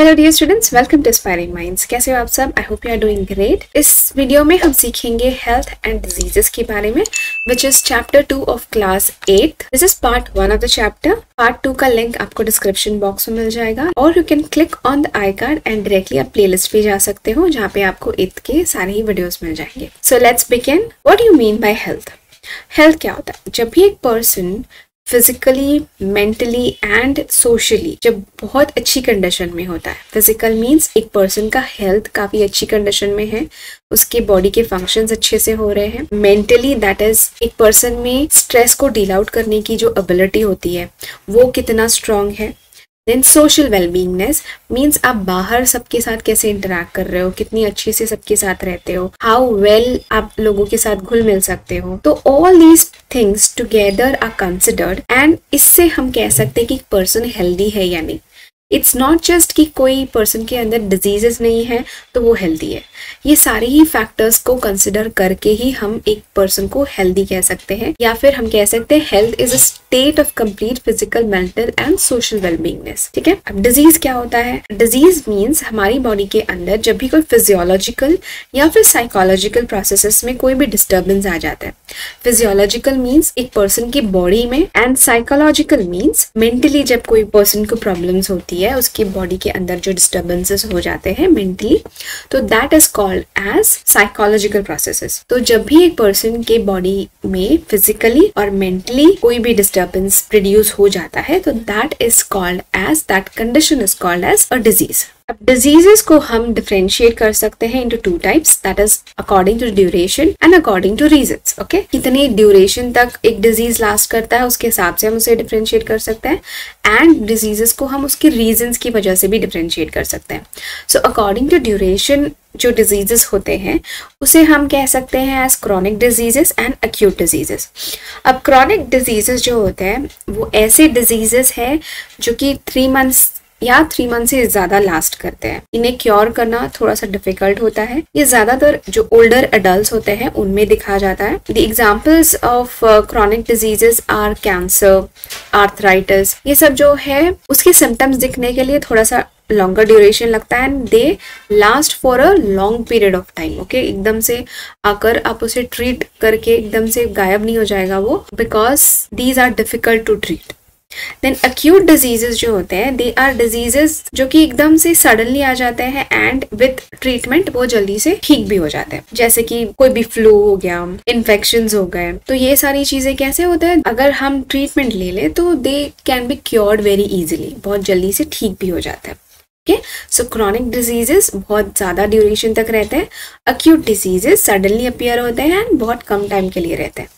Hello dear students, welcome to inspiring minds. कैसे हो आप सब? I hope you are doing great. इस वीडियो में हम सीखेंगे हेल्थ एंड डिजीजेस के बारे में, which is chapter 2 of class 8। This is part 1 of the chapter. Part 2 का लिंक आपको डिस्क्रिप्शन बॉक्स में मिल जाएगा और you can click on the I card and directly आप प्ले लिस्ट पे जा सकते हो जहाँ पे आपको 8 के सारे ही वीडियोज मिल जाएंगे। So let's begin. What you mean by health? Health क्या होता है? जब भी एक person physically, mentally and socially जब बहुत अच्छी कंडीशन में होता है, फिजिकल मीन्स एक पर्सन का हेल्थ काफ़ी अच्छी कंडीशन में है, उसके बॉडी के फंक्शंस अच्छे से हो रहे हैं। मेंटली दैट इज एक पर्सन में स्ट्रेस को डील आउट करने की जो एबिलिटी होती है वो कितना स्ट्रांग है। देन सोशल वेलबींगनेस मीन्स आप बाहर सबके साथ कैसे इंटरेक्ट कर रहे हो, कितनी अच्छे से सबके साथ रहते हो, हाउ वेल आप लोगों के साथ घुल मिल सकते हो। तो all these things together are considered and इससे हम कह सकते हैं कि पर्सन हेल्दी है या नहीं। इट्स नॉट जस्ट कि कोई पर्सन के अंदर डिजीजेस नहीं है तो वो हेल्दी है। ये सारे ही फैक्टर्स को कंसिडर करके ही हम एक पर्सन को हेल्दी कह सकते हैं, या फिर हम कह सकते हैं health is a state of complete physical, mental and social wellbeingness. ठीक है। अब डिजीज क्या होता है? डिजीज मीन्स हमारी बॉडी के अंदर जब भी कोई फिजियोलॉजिकल या फिर साइकोलॉजिकल प्रोसेसेस में कोई भी डिस्टर्बेंस आ जाता है। फिजियोलॉजिकल मीन्स एक पर्सन की बॉडी में एंड साइकोलॉजिकल मीन्स मेंटली जब कोई पर्सन को प्रॉब्लम्स होती है, उसकी बॉडी के अंदर जो डिस्टर्बेंसेस हो जाते हैं मेंटली, तो that is called as psychological processes. तो जब भी एक पर्सन के बॉडी में फिजिकली और मेंटली कोई भी डिस्टर्बेंस प्रोड्यूस हो जाता है तो that is called as, that condition is called as a disease. अब डिजीजेस को हम डिफ्रेंशिएट कर सकते हैं into 2 types, that is according to duration and according to reasons. Okay, कितनी ड्यूरेशन तक एक डिजीज लास्ट करता है उसके हिसाब से हम उसे डिफ्रेंशिएट कर सकते हैं, एंड डिजीजेस को हम उसके रीजंस की वजह से भी डिफ्रेंशिएट कर सकते हैं। सो अकॉर्डिंग टू ड्यूरेशन जो डिजीजेस होते हैं उसे हम कह सकते हैं as chronic diseases and acute diseases. अब क्रॉनिक डिजीजेस जो होते हैं वो ऐसे डिजीजेस हैं जो कि 3 मंथ से ज़्यादा लास्ट करते हैं। इन्हें क्योर करना थोड़ा सा डिफिकल्ट होता है। ये ज़्यादातर जो ओल्डर एडल्ट्स होते हैं उनमें दिखा जाता है। The examples of chronic diseases are cancer, arthritis. ये सब जो है उसके सिम्टम्स दिखने के लिए थोड़ा सा लॉन्गर ड्यूरेशन लगता है and they last for a long period of time. Okay, एकदम से आकर आप उसे ट्रीट करके एकदम से गायब नहीं हो जाएगा वो, because these are difficult to treat. Then acute diseases जो होते हैं दे आर डिजीजेस जो कि एकदम से सडनली आ जाते हैं एंड विथ ट्रीटमेंट वो जल्दी से ठीक भी हो जाते हैं, जैसे कि कोई भी फ्लू हो गया, इन्फेक्शंस हो गए। तो ये सारी चीजें कैसे होते हैं, अगर हम ट्रीटमेंट ले लें तो they can be cured very easily, बहुत जल्दी से ठीक भी हो जाता है। सो क्रॉनिक डिजीजेस बहुत ज्यादा ड्यूरेशन तक रहते हैं, एक्यूट डिजीजेस सडनली अपीयर होते हैं एंड बहुत कम टाइम के लिए रहते हैं।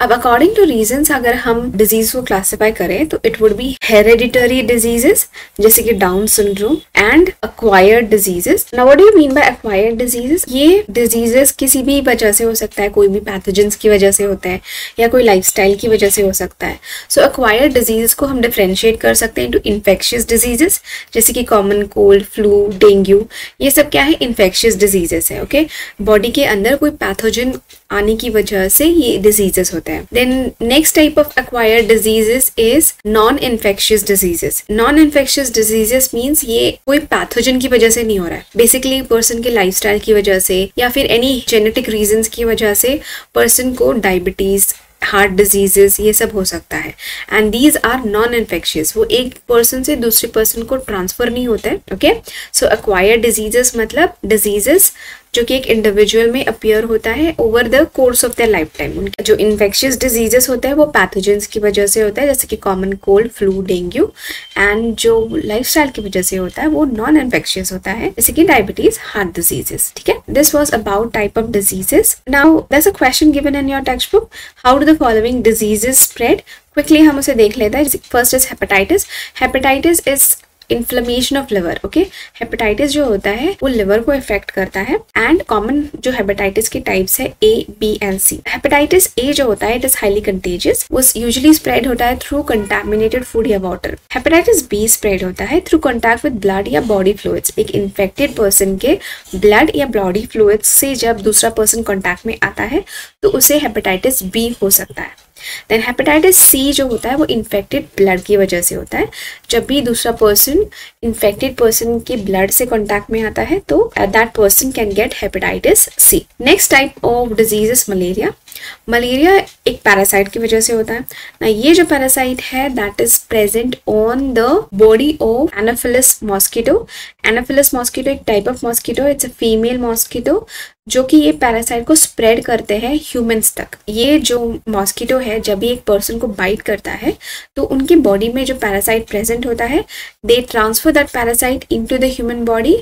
अब अकॉर्डिंग टू रीजंस अगर हम डिजीज को क्लासिफाई करें तो it would be hereditary diseases जैसे कि down syndrome and acquired diseases. Now what do you mean by acquired diseases? ये डिजीजेस किसी भी वजह से हो सकता है, कोई भी पैथोजेंस की वजह से होता है या कोई लाइफस्टाइल की वजह से हो सकता है। सो एक्वायर्ड डिजीजेस को हम डिफ्रेंशिएट कर सकते हैं इनटू इन्फेक्शियस डिजीजेस जैसे कि कॉमन कोल्ड, फ्लू, डेंगू। ये सब क्या है? इन्फेक्शियस डिजीजेस है। ओके, बॉडी के अंदर कोई पैथोजन आने की वजह से ये डिजीजेस होते हैं। Then next type of acquired diseases is non infectious diseases. Non infectious diseases means ये कोई पैथोजन की वजह से नहीं हो रहा है, बेसिकली पर्सन के लाइफस्टाइल की वजह से या फिर एनी जेनेटिक रीजंस की वजह से पर्सन को डायबिटीज, हार्ट डिजीजेस ये सब हो सकता है and these are non infectious. वो एक पर्सन से दूसरे पर्सन को ट्रांसफर नहीं होता है। ओके, सो एक्वायर्ड डिजीजेस मतलब डिजीजेस जो कि एक इंडिविजुअल में अपीयर होता है over the course of their life time. उनके जो इन्फेक्शियस डिजीजेस होते हैं वो पैथोजेंस की वजह से होता है जैसे कि common cold, flu, dengue, and जो लाइफस्टाइल की वजह से होता है वो नॉन इन्फेक्शियस होता है जैसे कि डायबिटीज, हार्ट डिजीजेस। ठीक है, this was about type of diseases. Now there is a question given in your text book, how do the following diseases spread? Quickly हम उसे देख लेते हैं। First is hepatitis. Hepatitis is inflammation of liver. Okay, hepatitis जो होता है वो liver को इफेक्ट करता है एंड कॉमन जो हेपेटाइटिस के टाइप्स है A, B and C। Hepatitis A जो होता है इट इज हाईली कंटेजियस, वो यूजुअली स्प्रेड होता है थ्रू कंटेमिनेटेड फूड या वाटर। हेपेटाइटिस B स्प्रेड होता है थ्रू कॉन्टैक्ट विद ब्लड या बॉडी फ्लूइड्स। एक इन्फेक्टेड पर्सन के ब्लड या बॉडी फ्लूइड्स से जब दूसरा पर्सन कॉन्टैक्ट में आता है तो उसे हेपेटाइटिस B हो सकता है। देन हेपेटाइटिस सी जो होता है वो इन्फेक्टेड ब्लड की वजह से होता है. जब भी दूसरा पर्सन इन्फेक्टेड पर्सन के ब्लड से कॉन्टैक्ट में आता है तो that person can get hepatitis C. Next type of disease is malaria. Malaria एक पैरासाइट की वजह से होता है ना. ये जो पैरासाइट है that is present on the body of anopheles mosquito. Anopheles mosquito एक type of mosquito, it's a female mosquito जो कि ये पैरासाइट को स्प्रेड करते हैं ह्यूमंस तक. ये जो मॉस्किटो है जब भी एक पर्सन को बाइट करता है तो उनके बॉडी में जो पैरासाइट प्रेजेंट होता है they transfer that parasite into the human body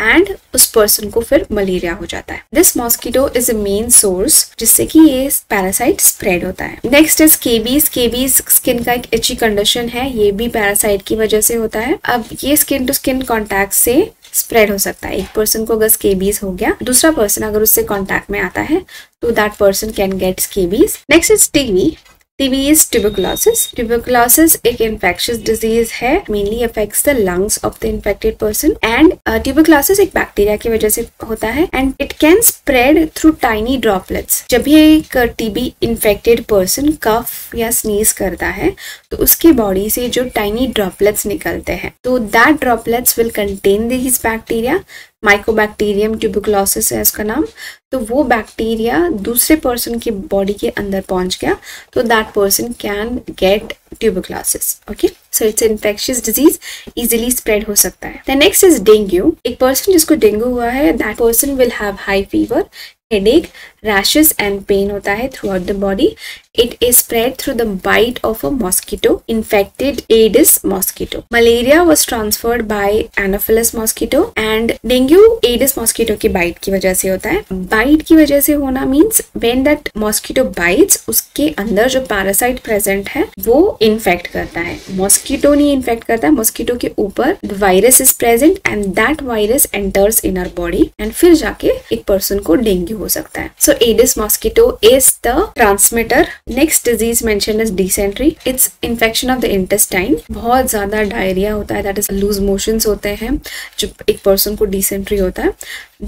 and उस पर्सन को फिर मलेरिया हो जाता है. This mosquito is a main source जिससे कि ये पैरासाइट स्प्रेड होता है. Next is scabies. Scabies skin का एक एची कंडीशन है, ये भी पैरासाइट की वजह से होता है. अब ये स्किन टू स्किन कॉन्टैक्ट से स्प्रेड हो सकता है. एक पर्सन को अगर स्केबीज हो गया, दूसरा पर्सन अगर उससे कॉन्टैक्ट में आता है तो that person can get scabies. Next is TB. TB is tuberculosis. Tuberculosis एक इन्फेक्शियस डिजीज है, mainly affects the lungs of the infected person and tuberculosis एक बैक्टीरिया की वजह से होता है and it can spread through tiny droplets. जब भी एक टीबी इन्फेक्टेड पर्सन कफ या स्नीज करता है तो उसके बॉडी से जो टाइनी ड्रॉपलेट्स निकलते हैं तो that droplets will contain these bacteria. Mycobacterium tuberculosis है उसका नाम. तो वो बैक्टीरिया दूसरे पर्सन के बॉडी के अंदर पहुंच गया तो that person can get tuberculosis. Okay, so it's infectious disease, easily spread हो सकता है. The next is dengue. एक पर्सन जिसको डेंगू हुआ है that person will have high fever, headache, rashes and pain होता है throughout the body. It is spread through the bite of a mosquito, infected Aedes mosquito. Malaria was transferred by Anopheles mosquito and dengue Aedes mosquito की bite की वजह से होता है. Bite की वजह से होना means when that mosquito bites उसके अंदर जो पैरासाइट प्रेजेंट है वो इन्फेक्ट करता है. मॉस्किटो नहीं इन्फेक्ट करता है, मॉस्किटो के ऊपर virus is present and that virus enters in our body and फिर जाके एक पर्सन को डेंगू हो सकता है. So Aedes mosquito is the transmitter. Next disease mentioned is dysentery. It's infection of the intestine. बहुत ज्यादा डायरिया होता है, that is loose motions होते हैं जब एक पर्सन को dysentery होता है.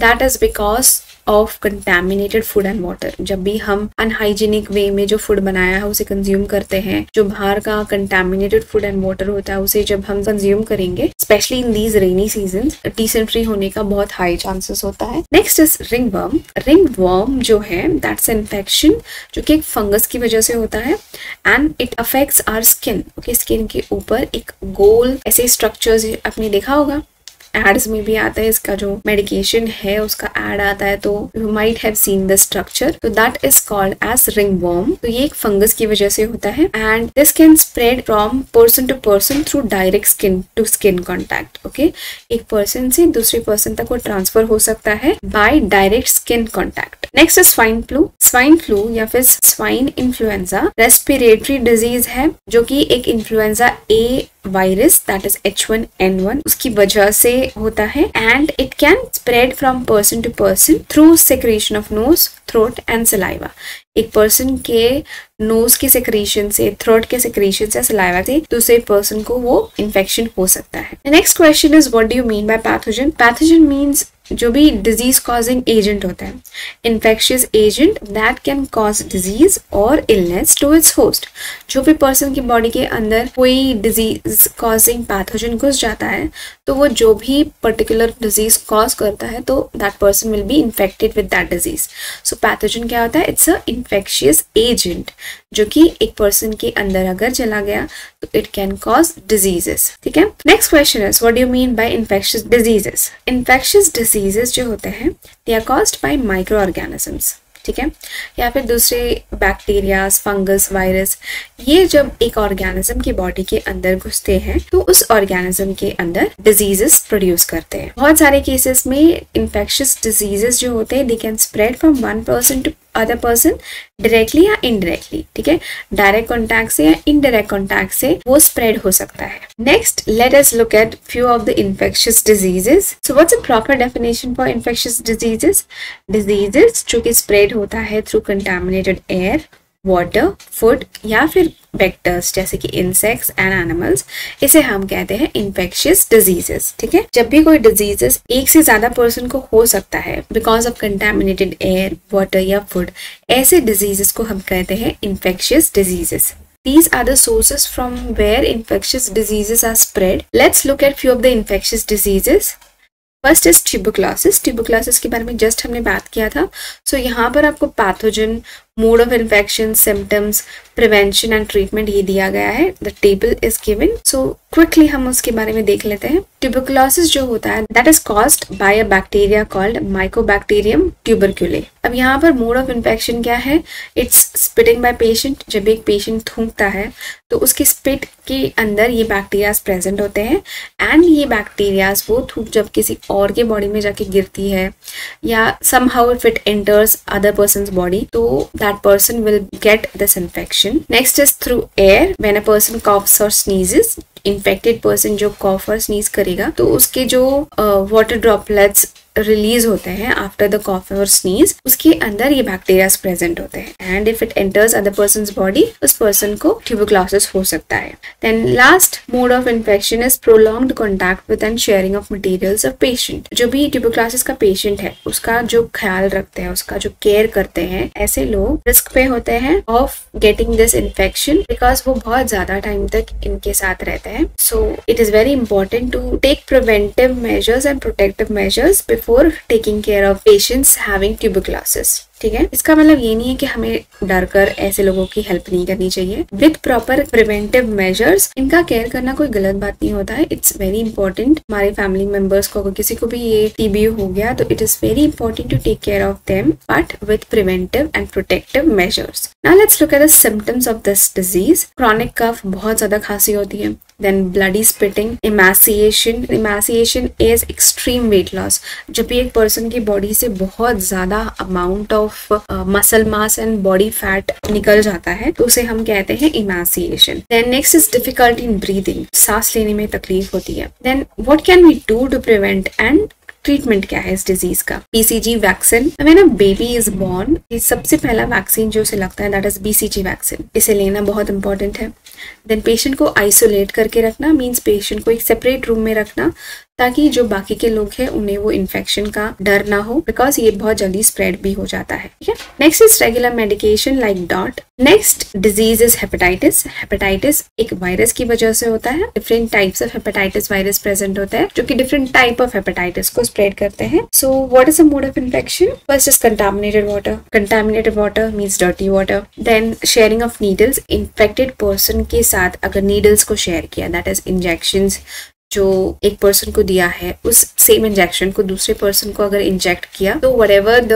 That is because of contaminated food and water. जब भी हम अनहाइजीनिक वे में जो फूड बनाया है उसे कंज्यूम करते हैं, जो बाहर का कंटेमिनेटेड फूड एंड वाटर होता है उसे जब हम कंज्यूम करेंगे specially in these rainy season dysentery होने का बहुत हाई चांसेस होता है. Next is ringworm. रिंगवर्म जो है दैट्स इन्फेक्शन जो कि एक फंगस की वजह से होता है and it affects our skin. Okay, skin के ऊपर एक गोल ऐसे स्ट्रक्चर्स आपने देखा होगा, एड्स में भी आता है, इसका जो मेडिकेशन है उसका एड आता है तो you might have seen the structure. तो that is called as ringworm. तो ये एक फंगस की वजह से होता है and this can spread from person to person through direct skin to skin contact. Okay, एक पर्सन से दूसरे पर्सन तक वो ट्रांसफर हो सकता है by direct skin contact. Next is swine flu. Swine flu या फिर स्वाइन इन्फ्लुएंजा रेस्पिरेटरी डिजीज है जो कि एक influenza A virus that is H1N1 उसकी वजह से होता है and it can spread from person to person through secretion of nose, throat and saliva. एक पर्सन के नोज के सेक्रेशन से, थ्रोट के सेक्रेशन से, सलाइवा से दूसरे पर्सन को वो इन्फेक्शन हो सकता है. Next question is what do you mean by pathogen. Pathogen means जो भी डिजीज कॉजिंग एजेंट होता है, infectious agent that can cause disease और इलनेस टू इट्स होस्ट. जो भी पर्सन की बॉडी के अंदर कोई डिजीज कॉजिंग पैथोजन घुस जाता है तो वो जो भी पर्टिकुलर डिजीज कॉज करता है तो that person will be infected with that disease. So pathogen क्या होता है, इट्स अ इन्फेक्शियस एजेंट जो कि एक पर्सन के अंदर अगर चला गया तो इट कैन कॉज डिजीजेस. ठीक है. Next question is what do you mean by infectious diseases. Infectious diseases जो होते हैं they are caused by microorganisms. ठीक है, या फिर दूसरे बैक्टीरिया, फंगस, वायरस, ये जब एक ऑर्गेनिज्म की बॉडी के अंदर घुसते हैं तो उस ऑर्गेनिज्म के अंदर डिजीजेस प्रोड्यूस करते हैं. बहुत सारे केसेस में इन्फेक्शियस डिजीजेस जो होते हैं they can spread from one person to other person directly या इनडायरेक्टली. ठीक है, डायरेक्ट कॉन्टैक्ट से या इनडायरेक्ट कॉन्टैक्ट से वो स्प्रेड हो सकता है. Next let us look at few of the infectious diseases. So what's a proper definition for infectious diseases. Diseases जो कि स्प्रेड होता है through contaminated air water, food या फिर वेक्टर्स जैसे कि इंसेक्ट्स एंड एनिमल्स, इसे हम कहते हैं इन्फेक्शियस डिजीजेस। ठीक है, जब भी कोई डिजीजेस एक से ज्यादा पर्सन को हो सकता है because of contaminated air, water या फूड, ऐसे डिजीजेस को हम कहते हैं infectious diseases. These are the sources from where infectious diseases are spread. Let's look at few of the infectious diseases. First is tuberculosis. Tuberculosis के बारे में just हमने बात किया था। So यहाँ पर आपको pathogen, mode of infection, symptoms, prevention and treatment ये दिया गया है। The table is given. So quickly हम उसके बारे में देख लेते हैं। Tuberculosis जो होता है that is caused by a bacteria called Mycobacterium tuberculae. अब यहाँ पर mode of infection क्या है? It's spitting by patient. जब एक patient थूकता है तो उसके spit के अंदर ये बैक्टीरिया present होते हैं and ये बैक्टीरिया वो थूक जब किसी और के बॉडी में जाके गिरती है या somehow if it enters other person's body तो that person will get this infection. Next is through air. When a person coughs or sneezes, infected person जो cough or sneeze करेगा तो उसके जो water droplets रिलीज होते हैं after the कॉफ और sneeze, उसके अंदर ये बैक्टीरिया प्रेजेंट होते हैं and if it enters other person's body, उस पर्सन को ट्यूबरक्लोसिस हो सकता है। Then last mode of infection is prolonged contact with and sharing of materials of patient. जो भी ट्यूबरक्लोसिस का पेशेंट है उसका जो ख्याल रखते हैं, उसका जो केयर करते हैं, ऐसे लोग रिस्क पे होते हैं of getting this infection because वो बहुत ज्यादा टाइम तक इनके साथ रहते हैं। So it is very important to take preventive measures and protective measures for taking care of patients having tuberculosis. ठीक है, इसका मतलब ये नहीं है कि हमें डर कर ऐसे लोगों की हेल्प नहीं करनी चाहिए। विद प्रॉपर प्रिवेंटिव मेजर्स इनका केयर करना कोई गलत बात नहीं होता है। It's very important. हमारे फैमिली मेंबर्स को अगर किसी को भी ये टीबी हो गया तो it is very important to take care of them but with preventive and protective measures. Now let's look at the symptoms of this disease. Chronic cough, बहुत ज्यादा खांसी होती है, then bloody spitting, emaciation. Emaciation is extreme weight loss. जब भी एक person की body से बहुत ज्यादा amount of muscle mass and body fat निकल जाता है तो उसे हम कहते हैं emaciation. Then next is difficulty in breathing, सांस लेने में तकलीफ होती है। Then what can we do to prevent and treatment क्या है इस डिजीज का? BCG vaccine. When a baby is born, सबसे पहला वैक्सीन जो उसे लगता है दैट इज BCG वैक्सीन। इसे लेना बहुत इंपॉर्टेंट है। देन पेशेंट को आइसोलेट करके रखना, मीन्स पेशेंट को एक सेपरेट रूम में रखना ताकि जो बाकी के लोग हैं उन्हें वो इन्फेक्शन का डर ना हो बिकॉज ये बहुत जल्दी स्प्रेड भी हो जाता है। ठीक है, next is regular medication like DOT. Next disease is hepatitis. Hepatitis एक वायरस की वजह से होता है। Different types of hepatitis virus present होता है जो कि डिफरेंट टाइप ऑफ हेपेटाइटिस को स्प्रेड करते हैं। So what is the mode of infection? First is contaminated water. Contaminated water means dirty water. Then sharing of needles. Infected person के साथ अगर नीडल्स को शेयर किया, दैट इज इंजेक्शन जो एक पर्सन को दिया है उस सेम इंजेक्शन को दूसरे पर्सन को अगर इंजेक्ट किया तो whatever the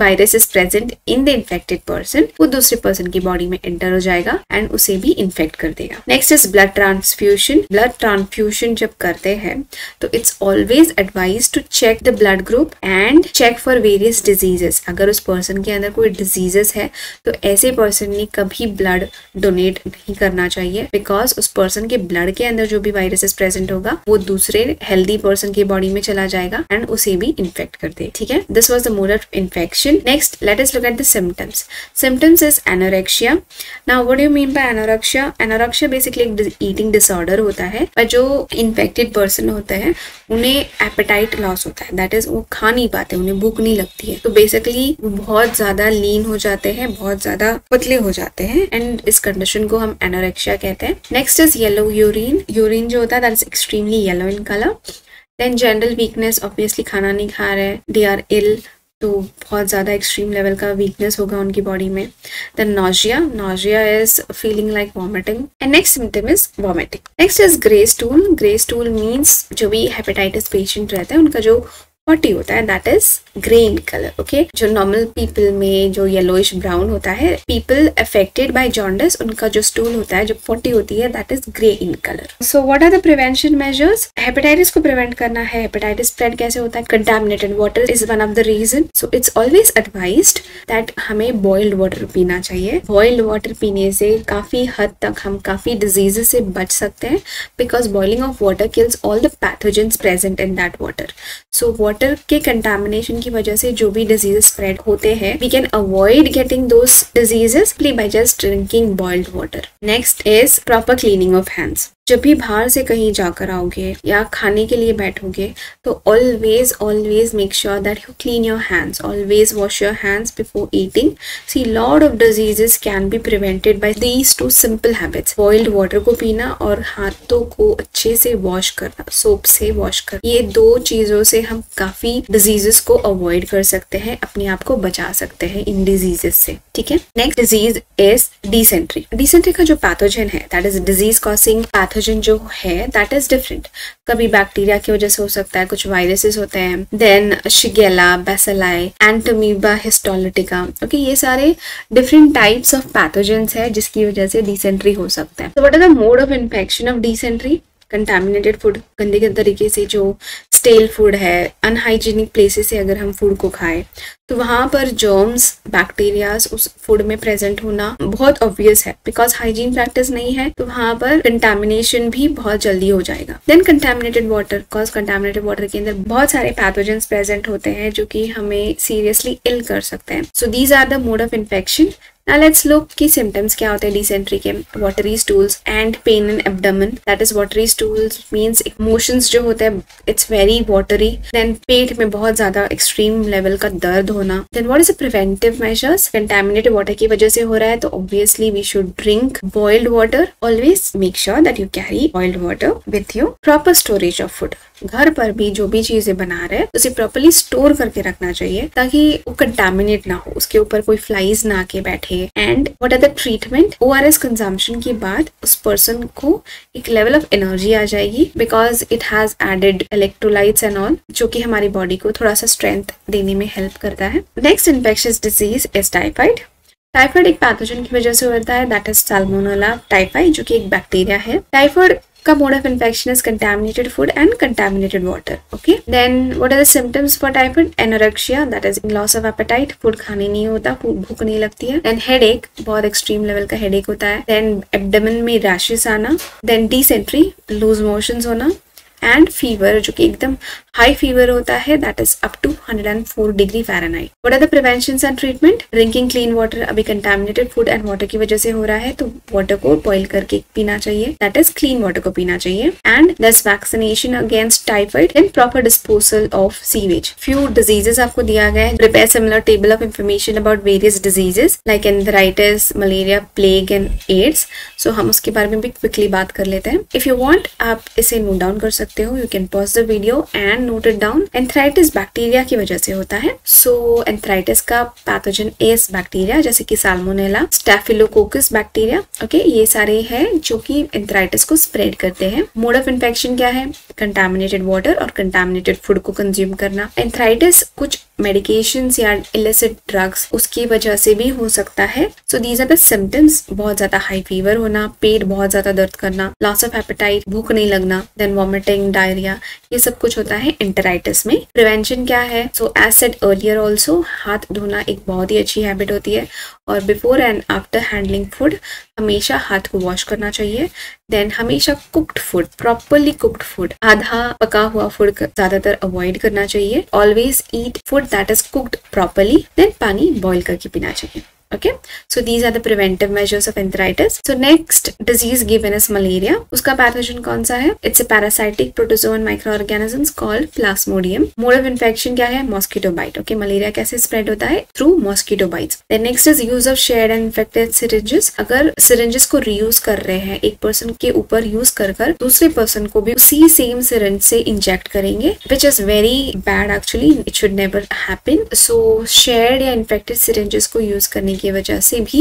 virus is present in the infected person वो दूसरे पर्सन की बॉडी में एंटर हो जाएगा एंड उसे भी इन्फेक्ट कर देगा। Next is blood transfusion. Blood transfusion जब करते हैं तो it's always advise to check the blood group and check for various diseases. अगर उस पर्सन के अंदर कोई डिजीजेस है तो ऐसे पर्सन ने कभी ब्लड डोनेट नहीं करना चाहिए बिकॉज उस पर्सन के ब्लड के अंदर जो भी वायरसेस प्रेजेंट होगा वो दूसरे हेल्दी पर्सन की बॉडी में चला जाएगा एंड उसे भी इन्फेक्ट कर दे। ठीक है, this was the mode of infection. Next let us look at the symptoms. Symptoms is anorexia. Now what do you mean by anorexia? Anorexia basically एक ईटिंग डिसऑर्डर होता है पर जो इन्फेक्टेड पर्सन होते हैं उन्हें एपेटाइट लॉस होता है, दैट इज वो खा नहीं पाते, उन्हें भूख नहीं लगती है तो बेसिकली वो बहुत ज्यादा लीन हो जाते हैं, बहुत ज्यादा पतले हो जाते हैं एंड इस कंडीशन को हम एनोरेक्सिया कहते हैं। Next is yellow urine. Urine जो होता है that is extreme yellow in colour. Then general weakness, obviously खाना नहीं खा रहे, दे आर इल तो बहुत ज़्यादा एक्सट्रीम लेवल का वीकनेस होगा उनकी बॉडी में। Then nausea. Nausea is feeling like vomiting and next symptom is vomiting. Next is grey stool. Grey stool means जो भी हेपेटाइटिस पेशेंट रहता है उनका जो पॉटी होता है that is grey in colour. Okay, जो नॉर्मल पीपल में जो येलोइश ब्राउन होता है, पीपल अफेक्टेड बाय जॉन्डिस उनका जो स्टूल होता है, जो पॉटी होती है that is grey in colour. So what are the prevention measures? Hepatitis को प्रिवेंट करना है। हेपेटाइटिस स्प्रेड कैसे होता है? Contaminated water is one of the reason. So it's always advised that हमें बॉइल्ड वाटर पीना चाहिए। बॉइल्ड वाटर पीने से काफी हद तक हम काफी डिजीजे से बच सकते हैं because boiling of water kills all the pathogens present in that water. So water के कंटामिनेशन की वजह से जो भी डिजीजेस स्प्रेड होते हैं, we can avoid getting those diseases by just drinking boiled water. Next is proper cleaning of hands. जब भी बाहर से कहीं जाकर आओगे या खाने के लिए बैठोगे तो always make sure that you clean your hands, always wash your hands before eating. See lot of diseases can be prevented by these two simple habits, boiled water को पीना और हाथों को अच्छे से वॉश करना, सोप से वॉश करना। ये दो चीजों से हम काफी डिजीजेस को अवॉइड कर सकते हैं, अपने आप को बचा सकते हैं इन डिजीजेस से, ठीक है। Next disease is dysentery. Dysentery का जो पैथोजन है, that is disease causing pathogen जो है दैट इज डिफरेंट। कभी बैक्टीरिया की वजह से हो सकता है, कुछ वायरसेस होते हैं, then Shigella, bacilli, Entamoeba histolytica, okay, ये सारे डिफरेंट टाइप्स ऑफ पैथोजेंस है जिसकी वजह से डिसेंट्री हो सकता है। So what are the mode of infection of dysentery? Contaminated food, गंदे तरीके से जो स्टेल फूड है, अनहाइजीनिक प्लेसेस से अगर हम फूड को खाएं तो वहाँ पर जर्म्स, बैक्टीरियाज उस फूड में प्रेजेंट होना बहुत ऑब्वियस है। बिकॉज हाइजीन प्रैक्टिस नहीं है तो वहाँ पर कंटेमिनेशन भी बहुत जल्दी हो जाएगा। Then contaminated water, because contaminated water के अंदर बहुत सारे पैथोजेंस प्रेजेंट होते हैं जो कि हमें सीरियसली इल कर सकते हैं। So these are the mode of infection. Now let's look कि symptoms क्या होते हैं dysentery के। Watery stools and pain in abdomen, that is watery stools means emotions जो होते हैं it's very watery, then पेट में बहुत ज़्यादा extreme level का दर्द होना। Then what is the preventive measures? Contaminated water की वजह से हो रहा है तो obviously we should drink boiled water, always make sure that you carry boiled water with you, proper storage of food। घर पर भी जो भी चीजें बना रहे उसे प्रॉपरली स्टोर करके रखना चाहिए ताकि वो कंटामिनेट ना हो, उसके ऊपर कोई फ्लाइज ना आके बैठे। And what are the treatment? ORS consumption के बाद उस पर्सन को एक लेवल ऑफ एनर्जी आ जाएगी because it has added electrolytes and all, जो कि हमारी बॉडी को थोड़ा सा स्ट्रेंथ देने में हेल्प करता है। Next infectious disease is typhoid. Typhoid एक पैथोजन की वजह से होता है, दैट इज साल्मोनेला टाइफाई, जो कि एक बैक्टीरिया है। टाइफाइड का mode of infection is contaminated food and contaminated water, okay. Then what are the symptoms for typhoid? Anorexia, that is loss of appetite, food खाने नहीं होता, भूख नहीं लगती है। देन हेडेक, बहुत एक्सट्रीम लेवल का हेडेक होता है। देन एब्डोमेन में रैशेस आना। देन डिसेंट्री, लूज मोशंस होना। एंड फीवर, जो कि एकदम हाई फीवर होता है, that is up to 104 degree Fahrenheit. What are the preventions and treatment? Drinking clean water, अभी कंटामिनेटेड फूड एंड वाटर की वजह से हो रहा है तो वाटर को बॉइल करके पीना चाहिए, दैट इज क्लीन वाटर को पीना चाहिए। And this vaccination against typhoid and proper disposal of sewage. Few diseases आपको दिया गया है। Prepare similar table of information about various diseases like enteritis, malaria, plague and AIDS. So हम उसके बारे में भी क्विकली बात कर लेते हैं। इफ यू वांट आप इसे नोट डाउन कर सकते हो, you can pause the video and note it down. Enteritis bacteria की वजह से होता है। सो एंथराइटिस का पैथोजन एस बैक्टीरिया जैसे कि साल्मोनेला, स्टैफिलोकोकस बैक्टीरिया, ओके, ये सारे हैं जो कि एंथराइटिस को स्प्रेड करते हैं। मोड ऑफ इन्फेक्शन क्या है? कंटामिनेटेड वाटर और कंटामिनेटेड फूड को कंज्यूम करना। एंथराइटिस कुछ मेडिकेशंस या इलिसिट ड्रग्स उसकी वजह से भी हो सकता है। So these are the symptoms, बहुत ज्यादा हाई फीवर होना, पेट बहुत ज्यादा दर्द करना, लॉस ऑफ एपेटाइट, भूख नहीं लगना, देन वॉमिटिंग, डायरिया, ये सब कुछ होता है एंटराइटिस में। प्रिवेंशन क्या है? So as said earlier also, हाथ धोना एक बहुत ही अच्छी हैबिट होती है और before and after handling food हमेशा हाथ को वॉश करना चाहिए। देन हमेशा cooked food, properly cooked food, आधा पका हुआ फूड ज्यादातर अवॉइड करना चाहिए। Always eat food that is cooked properly, then पानी बॉइल करके पीना चाहिए, okay. So these are the preventive measures of enteritis. So next disease given is malaria. उसका पैथोजन कौन सा है? It's a parasitic protozoan microorganisms called plasmodium. Mode of infection क्या है? Mosquito bite, okay. मलेरिया कैसे spread होता है? Through mosquito bites. Then next is use of shared and infected syringes. अगर सिरिंजेस को रीयूज कर रहे हैं, एक पर्सन के ऊपर यूज कर दूसरे पर्सन को भी उसी सेम सिरिंज से इंजेक्ट करेंगे, which is very bad actually, it should never happen. So shared या इन्फेक्टेड सिरिंजेस को यूज करने की वजह से भी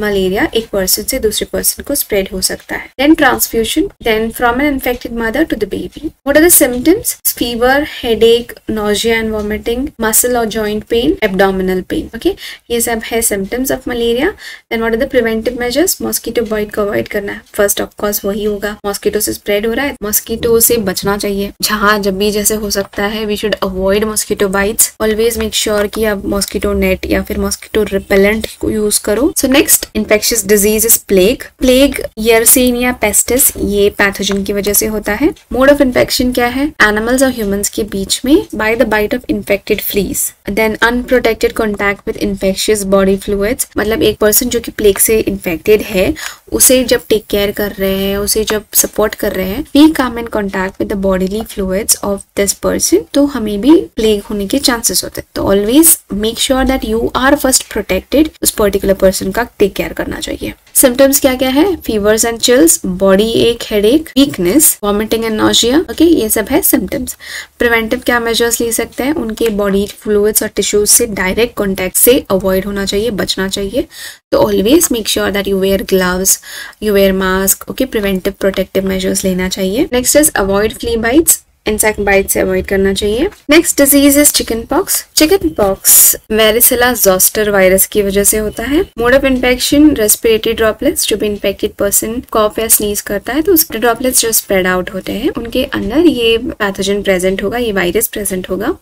मलेरिया एक पर्सन से दूसरे पर्सन को स्प्रेड हो सकता है। Then transfusion, then from an infected mother to the baby. What are the symptoms? Fever, headache, nausea and vomiting, muscle और joint pain, abdominal pain, okay, ये सब है symptoms of malaria. Then what are the preventive measures? Mosquito bite को avoid करना है, first of course वही होगा, mosquito से स्प्रेड हो रहा है, मॉस्किटो से बचना चाहिए जहाँ जब भी जैसे हो सकता है। We should avoid mosquito bites. Always make sure कि आप मॉस्किटो नेट या फिर मॉस्किटो रिपेलेंट यूज करो। So next infectious disease is plague. Plague yersinia pestis ये pathogen की वजह से होता है. Mode of infection क्या है? Animals और humans के बीच में by the bite of infected fleas. Then unprotected contact with infectious body fluids. मतलब एक person जो कि plague से infected है, उसे जब टेक केयर कर रहे हैं, उसे जब सपोर्ट कर रहे हैं, we come in contact with the bodily fluids of this person, तो हमें भी प्लेग होने के चांसेस होते हैं. तो always make sure that you are first protected. उस पर्टिकुलर पर्सन का टेक केयर करना चाहिए. सिम्टम्स क्या क्या है? Fevers and chills, body ache, headache, weakness, vomiting and nausea. Okay, ये सब है सिम्टम्स. प्रिवेंटिव क्या मेजर्स ले सकते हैं? उनके बॉडी फ्लूइड्स और टिश्यूज से डायरेक्ट कॉन्टैक्ट से अवॉइड होना चाहिए, बचना चाहिए. तो always make sure that you wear gloves, you wear mask. Okay, preventive protective measures लेना चाहिए. Next is avoid flea bites. Insect bite से अवॉइड करना चाहिए. Next disease is chickenpox. Chickenpox varicella zoster virus की वजह से होता है. Mode of infection respiratory droplets. जो भी इन्फेक्टेड पर्सन कॉफ या स्नीज करता है तो उसके ड्रॉपलेट्स जो स्प्रेड आउट होते हैं उनके अंदर ये पैथोजन प्रेजेंट होगा, ये वायरस प्रेजेंट होगा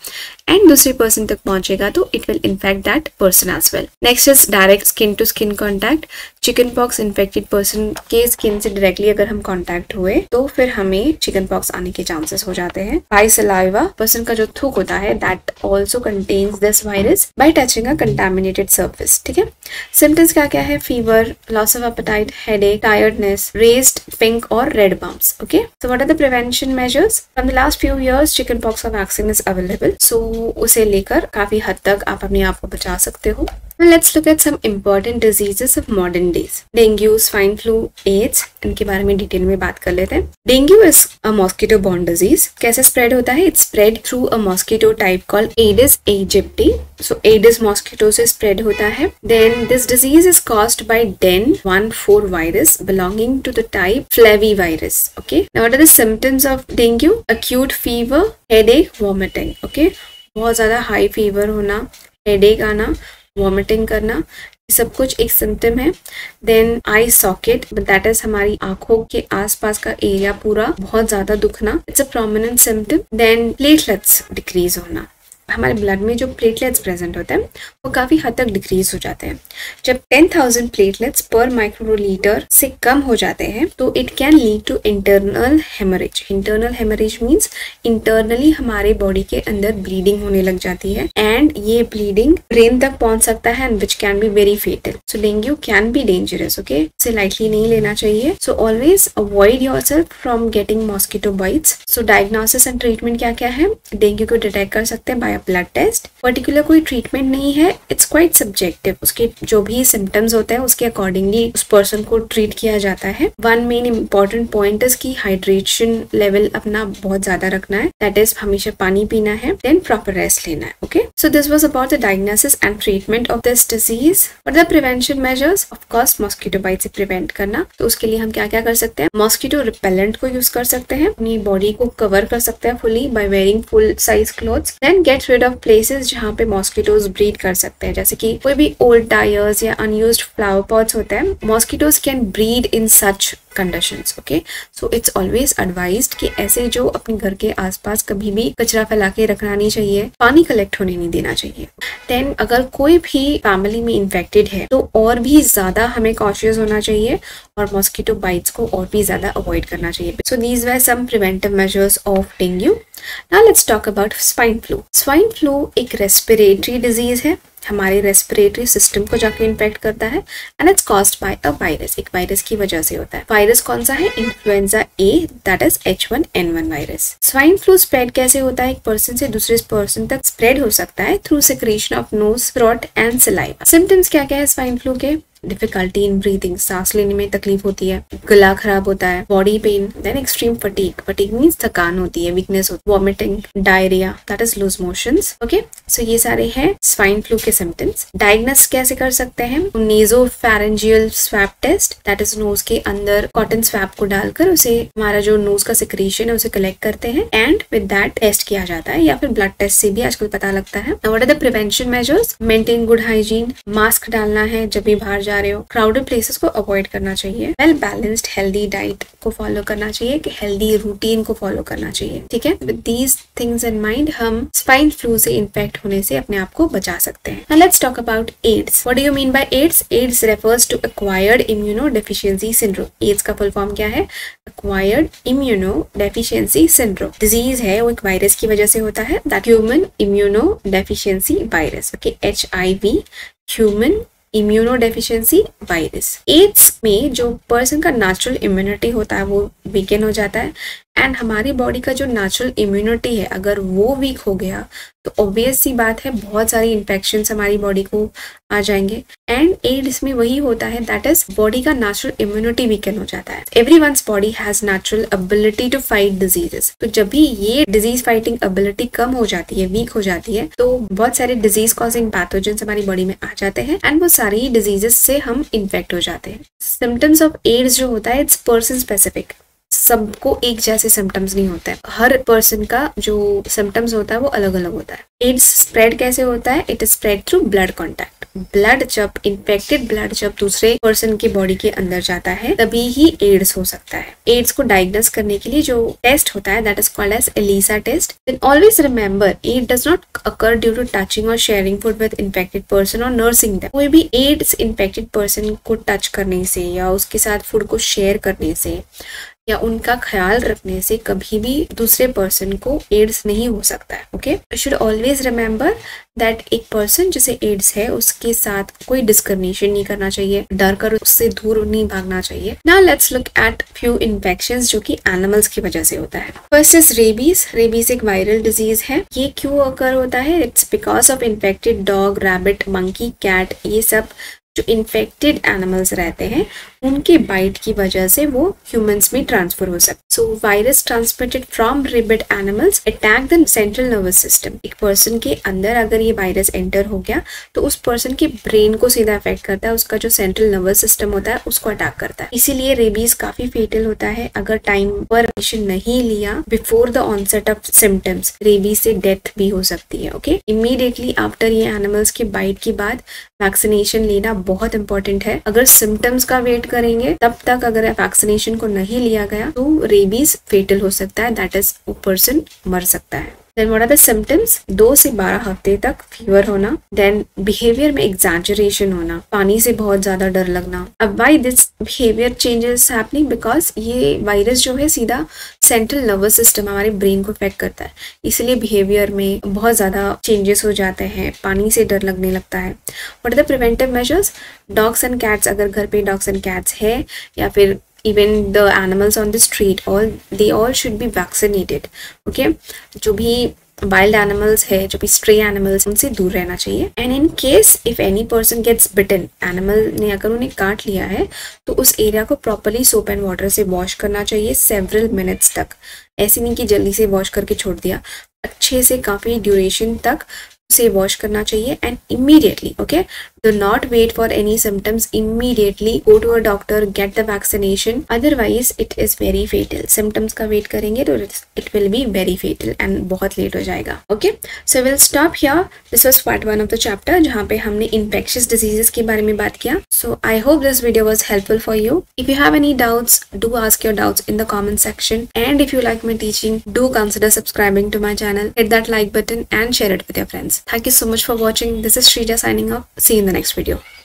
एंड दूसरे पर्सन तक पहुंचेगा तो it will infect that person as well. Next is direct skin to skin contact. Chickenpox infected person के स्किन से डायरेक्टली अगर हम कॉन्टैक्ट हुए तो फिर हमें चिकन पॉक्स आने के चांसेस हो जाते हैं. बाय सलाइवा, पर्सन का जो थूक होता है that also contains this virus by touching a contaminated surface. ठीक है. सिम्टम्स क्या क्या है? Fever, loss of appetite, headache, tiredness, raised pink और red bumps. Okay, so what are the prevention measures? From the last few years chickenpox का vaccine is available, so उसे लेकर काफी हद तक आप अपने आप को बचा सकते हो. Let's look at some important diseases of modern days. Dengue, swine flu, AIDS, इनके बारे में डिटेल में बात कर लेते हैं. Dengue is a mosquito borne disease. कैसे स्प्रेड होता है? It's spread through a mosquito type called Aedes aegypti. So Aedes mosquito से स्प्रेड होता है. Then this disease is caused by DEN-14 virus belonging to the type flavivirus. Okay, now what are the symptoms of dengue? Acute fever, headache, vomiting. Okay, बहुत ज्यादा high fever होना, headache आना, vomiting करना, सब कुछ एक symptom है. Then eye socket, that is हमारी आंखों के आसपास का एरिया पूरा बहुत ज्यादा दुखना, it's a prominent symptom. Then platelets decrease होना. हमारे ब्लड में जो प्लेटलेट्स प्रेजेंट होते हैं वो काफी हद तक डिक्रीज हो जाते हैं. जब 10,000 प्लेटलेट्स पर माइक्रोलीटर से कम हो जाते हैं तो it can lead to internal haemorrhage. Internal haemorrhage means internally हमारे बॉडी के अंदर ब्लीडिंग होने लग जाती है एंड ये ब्लीडिंग ब्रेन तक पहुंच सकता है and which can be very fatal. So dengue can be dangerous. Okay, इसे लाइटली नहीं लेना चाहिए. So always avoid yourself from getting mosquito bites. So diagnosis and treatment क्या क्या है? डेंगू को डिटेक्ट कर सकते हैं बाय ब्लड टेस्ट. पर्टिकुलर कोई ट्रीटमेंट नहीं है, इट्स क्वाइट सब्जेक्टिव. उसके जो भी सिम्टम्स होते हैं उसके अकॉर्डिंगली उस पर्सन को ट्रीट किया जाता है. One main important point is कि हाइड्रेशन लेवल अपना बहुत ज्यादा रखना है, दैट इज हमेशा पानी पीना है, देन प्रॉपर रेस्ट लेना है. Okay, so this was about the diagnosis and treatment of this disease. What are the prevention measures? Of course mosquito bite से प्रिवेंट करना. तो उसके लिए हम क्या क्या कर सकते हैं? मॉस्किटो रिपेलेंट को यूज कर सकते हैं, अपनी बॉडी को कवर कर सकते हैं fully by wearing full size clothes. Then get rid of places जहाँ पे mosquitoes breed कर सकते हैं, जैसे कि कोई भी old tires या unused flower pots होते हैं. Mosquitoes can breed in such conditions. Okay, so it's always advised कि ऐसे जो अपने घर के आसपास कभी भी कचरा फैला के रखना नहीं चाहिए, पानी कलेक्ट होने नहीं देना चाहिए. देन अगर कोई भी फैमिली में इन्फेक्टेड है तो और भी ज्यादा हमें कॉशियस होना चाहिए और मॉस्किटो बाइट्स को और भी ज्यादा अवॉइड करना चाहिए. So these were some preventive measures of dengue. Now let's talk about swine flu. Swine flu एक रेस्पिरेटरी डिजीज है, हमारे रेस्पिरेटरी सिस्टम को जाके इन्फेक्ट करता है and it's caused by a virus. एक वायरस की वजह से होता है. वायरस कौन सा है? Influenza A, that is H1N1 virus. Swine flu spread कैसे होता है? एक पर्सन से दूसरे पर्सन तक स्प्रेड हो सकता है through secretion of nose, throat and saliva. Symptoms क्या क्या है स्वाइन फ्लू के? डिफिकल्टी इन ब्रीथिंग, सांस लेने में तकलीफ होती है, गला खराब होता है, body pain, then extreme fatigue, fatigue means थकान होती है, वीकनेस होती है, vomiting, diarrhoea, that is loose motions. Okay, so ये सारे हैं स्वाइन फ्लू के सिम्टम्स. डायग्नोस कैसे कर सकते हैं? Nasopharyngeal swab test, that is nose के अंदर कॉटन स्वैब को डालकर उसे हमारा जो नोज का सिक्रेशन है उसे कलेक्ट करते हैं एंड विद दैट टेस्ट किया जाता है या फिर ब्लड टेस्ट से भी आजकल पता लगता है. What are the prevention measures? Maintain good hygiene, mask डालना है जब भी बाहर जा रहे हो, क्राउडेड प्लेसेस को अवॉइड करना चाहिए। वेल बैलेंस्ड हेल्दी डाइट को फॉलो करना चाहिए कि हेल्दी रूटीन को फॉलो करना चाहिए, ठीक है। With these things in mind हम स्वाइन फ्लू से इन्फेक्ट होने से अपने आप को बचा सकते हैं। Now let's talk about AIDS. What do you mean by AIDS? AIDS refers to acquired immunodeficiency syndrome. AIDS का फुल फॉर्म क्या है? Acquired immunodeficiency syndrome. Disease है वो एक वायरस की वजह से होता है, that human immunodeficiency virus, okay, HIV human immunodeficiency virus. AIDS में जो पर्सन का नेचुरल इम्यूनिटी होता है वो वीकेन हो जाता है, एंड हमारी बॉडी का जो नेचुरल इम्यूनिटी है अगर वो वीक हो गया तो ऑब्वियस सी बात है बहुत सारी इन्फेक्शन हमारी बॉडी को आ जाएंगे। एंड एड्स में वही होता है, दैट इज बॉडी का नेचुरल इम्यूनिटी वीकेन हो जाता है। Everyone's body has natural ability to fight diseases, तो जब भी ये डिजीज फाइटिंग एबिलिटी कम हो जाती है, वीक हो जाती है, तो बहुत सारे डिजीज कॉजिंग पैथोजन हमारी बॉडी में आ जाते हैं एंड वो सारी डिजीजेस से हम इन्फेक्ट हो जाते हैं। सिम्टम्स ऑफ एड्स जो होता है इट्स पर्सन स्पेसिफिक, सबको एक जैसे सिम्टम्स नहीं होता है, हर पर्सन का जो सिम्टम्स होता है वो अलग अलग होता है। एड्स स्प्रेड कैसे होता है? It is spread through blood contact. Blood जब इन्फेक्टेड ब्लड जब दूसरे पर्सन की बॉडी के अंदर जाता है तभी ही एड्स हो सकता है। एड्स को डायग्नोस करने के लिए जो टेस्ट होता है that is called as ELISA test. Then always remember AIDS does not occur due to touching और sharing food with infected person और नर्सिंग देम। कोई भी एड्स इन्फेक्टेड पर्सन को टच करने से या उसके साथ फूड को शेयर करने से या उनका ख्याल रखने से कभी भी दूसरे पर्सन को एड्स नहीं हो सकता है, okay. You should always remember that एक पर्सन जिसे एड्स है उसके साथ कोई डिस्क्रिमिनेशन नहीं करना चाहिए, डर कर उससे दूर नहीं भागना चाहिए। Now let's look at few infections जो कि एनिमल्स की वजह से होता है। First is rabies. रेबीज एक वायरल डिजीज है। ये क्यों अकर होता है? It's because of infected dog, rabbit, monkey, cat, ये सब जो इन्फेक्टेड एनिमल्स रहते हैं उनके बाइट की वजह से वो ह्यूमंस में ट्रांसफर हो सकता। So virus transmitted from rebate animals attack the central nervous system. एक पर्सन के अंदर अगर ये वायरस एंटर हो गया तो उस पर्सन के ब्रेन को सीधा अफेक्ट करता है, उसका जो सेंट्रल नर्वस सिस्टम होता है उसको अटैक करता है। इसीलिए रेबीज काफी फेटल होता है। अगर टाइम पर एक्शन नहीं लिया before the onset of symptoms rabies से डेथ भी हो सकती है, ओके। इमीडिएटली आफ्टर ये एनिमल्स के बाइट के बाद वैक्सीनेशन लेना बहुत इंपॉर्टेंट है। अगर सिम्टम्स का वेट करेंगे तब तक अगर वैक्सीनेशन को नहीं लिया गया तो रेबीज फेटल हो सकता है, दैट इज वो पर्सन मर सकता है। Then what are the symptoms? 2 से 12 हफ्ते तक फीवर होना, देन बिहेवियर में एग्जैजरेशन होना, पानी से बहुत ज्यादा डर लगना। अब why this behaviour changes happening? Because ये वायरस जो है सीधा सेंट्रल नर्वस सिस्टम हमारे ब्रेन को अफेक्ट करता है, इसलिए बिहेवियर में बहुत ज्यादा चेंजेस हो जाते हैं, पानी से डर लगने लगता है। What are the preventive measures? Dogs and cats, अगर घर पे डॉग्स एंड कैट्स है या फिर even the animals on the street, they all should be vaccinated, okay. जो भी वाइल्ड एनिमल्स है, जो भी स्ट्रे एनिमल्स, उनसे दूर रहना चाहिए। And in case if any person gets bitten, animal ने अगर उन्हें काट लिया है तो उस एरिया को प्रॉपरली सोप एंड वाटर से वॉश करना चाहिए सेवरल मिनट्स तक। ऐसे नहीं कि जल्दी से वॉश करके छोड़ दिया, अच्छे से काफ़ी ड्यूरेशन तक उसे वॉश करना चाहिए and immediately, okay. Do not wait for any symptoms. Immediately go to a doctor, get the vaccination. Otherwise, it is very fatal. Symptoms का wait करेंगे तो it will be very fatal and बहुत late हो जाएगा. Okay, so we'll stop here. This was part 1 of the chapter जहाँ पे हमने infectious diseases के बारे में बात किया. So I hope this video was helpful for you. If you have any doubts, do ask your doubts in the comment section. And if you like my teaching, do consider subscribing to my channel. Hit that like button and share it with your friends. Thank you so much for watching. This is Shrija signing off. See you in the next video.